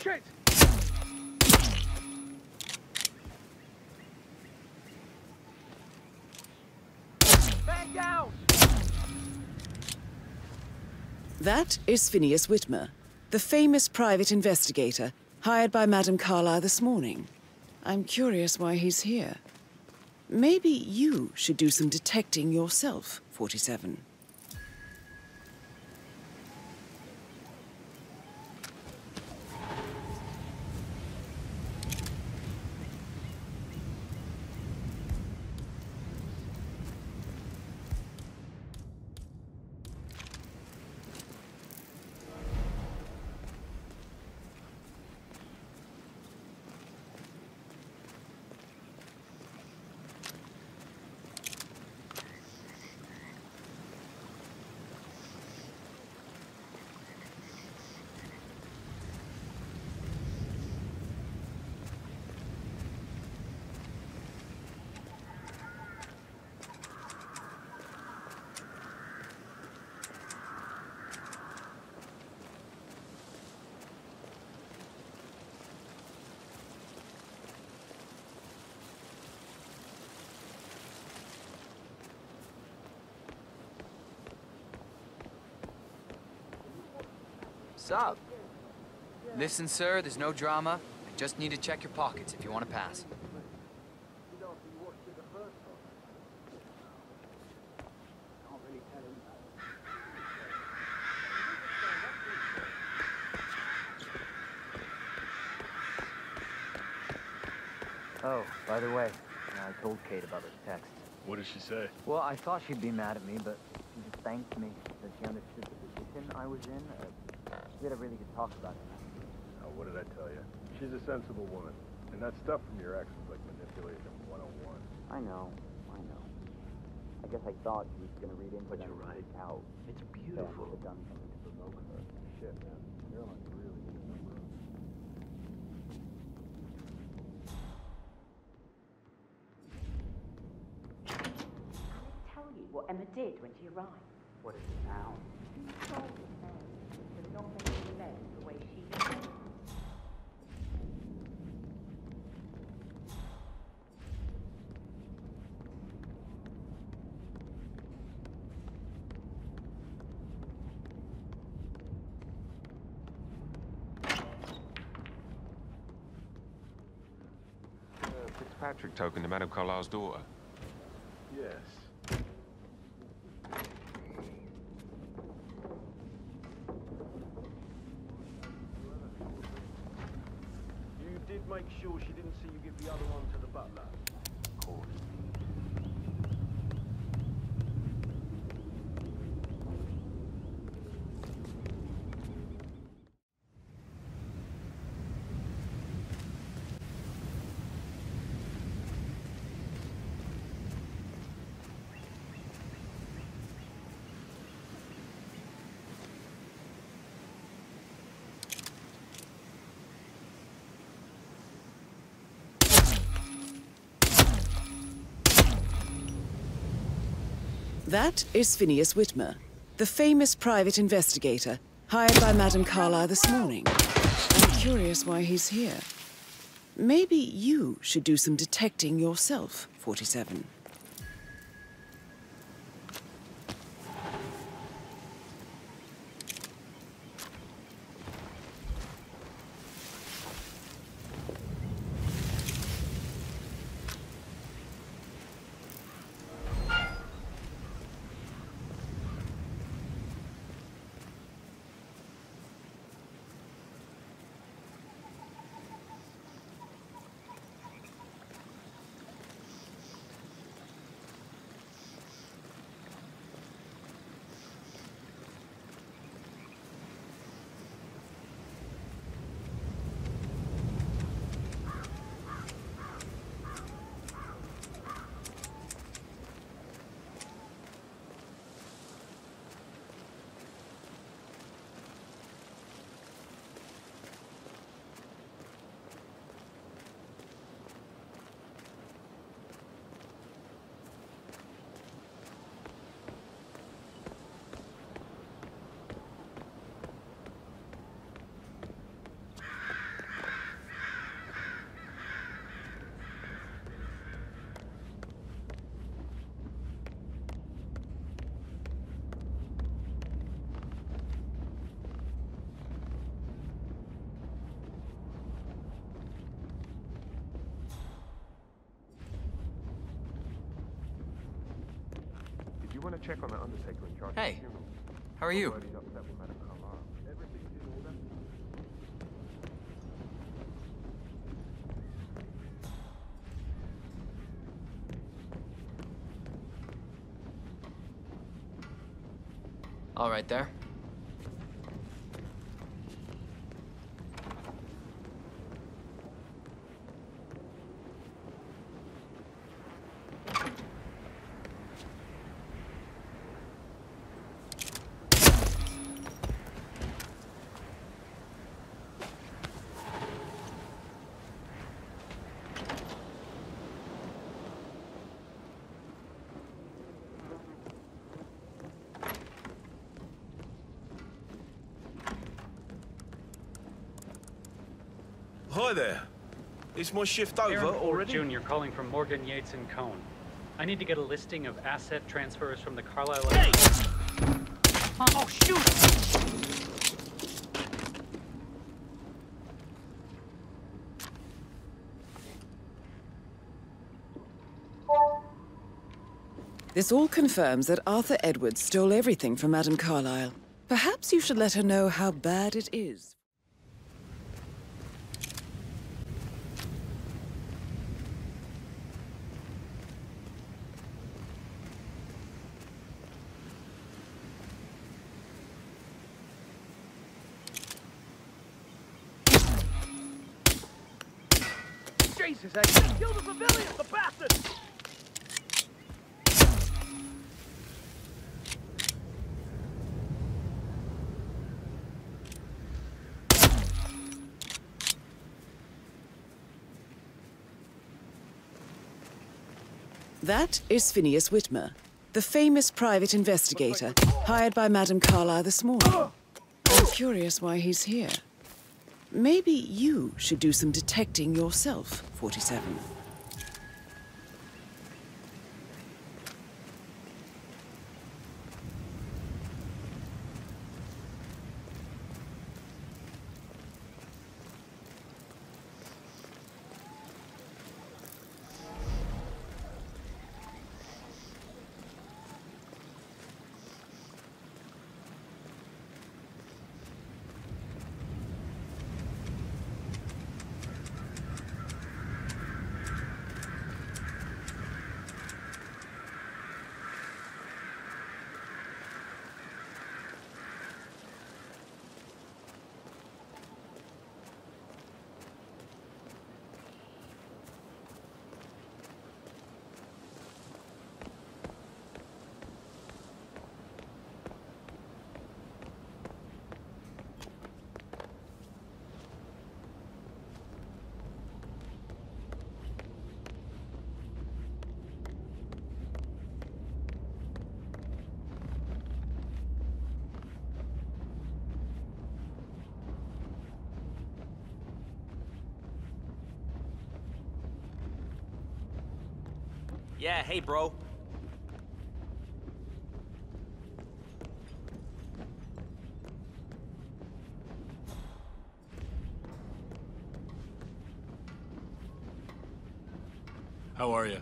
Shit! Man down! That is Phineas Whitmer, the famous private investigator hired by Madame Carlisle this morning. I'm curious why he's here. Maybe you should do some detecting yourself, 47. Up. Listen, sir, there's no drama. I just need to check your pockets if you want to pass. Oh, by the way, I told Kate about this text. What did she say? Well, I thought she'd be mad at me, but she just thanked me that she understood the position I was in. We had a really good talk about it. Oh, what did I tell you? She's a sensible woman. And that stuff from your ex was like manipulation 101. I know. I guess I thought she was gonna read into it. But you're right. Out. It's beautiful. I've done something to provoke her. Shit, man. You're like really good at number. Let me tell you what Emma did when she arrived. What is it now? She told me. Fitzpatrick token to Madame Carlisle's daughter. Yes. Make sure she didn't see you give the other one to the butler. Of course. That is Phineas Whitmer, the famous private investigator hired by Madame Carlisle this morning. I'm curious why he's here. Maybe you should do some detecting yourself, 47. want to check on the undertaker in charge. Hey, how are you? All right there. Hi there. Is my shift over already? Aaron Jr. calling from Morgan Yates and Cohn. I need to get a listing of asset transfers from the Carlisle... Hey! Oh, shoot! This all confirms that Arthur Edwards stole everything from Madame Carlisle. Perhaps you should let her know how bad it is. Jesus, I killed the pavilion, the bastard! That is Phineas Whitmer, the famous private investigator hired by Madame Carlisle this morning. I'm curious why he's here. Maybe you should do some detecting yourself, 47. Yeah, hey, bro. How are you?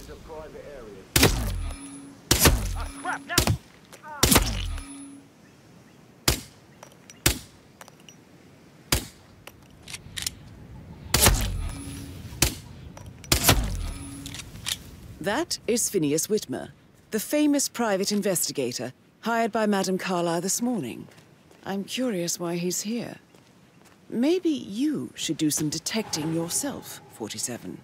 is a private area. Ah, crap, no! That is Phineas Whitmer, the famous private investigator hired by Madame Carlisle this morning. I'm curious why he's here. Maybe you should do some detecting yourself, 47.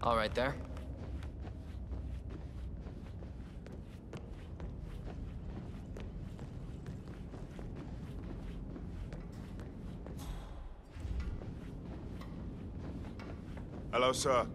All right there. Hello, sir.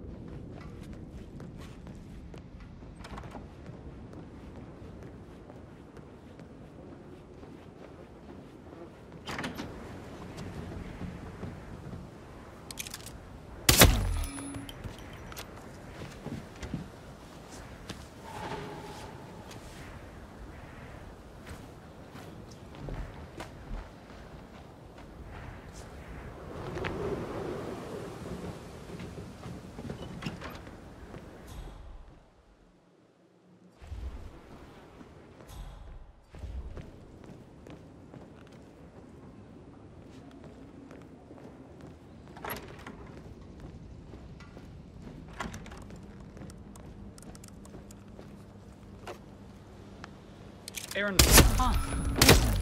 Aaron, huh?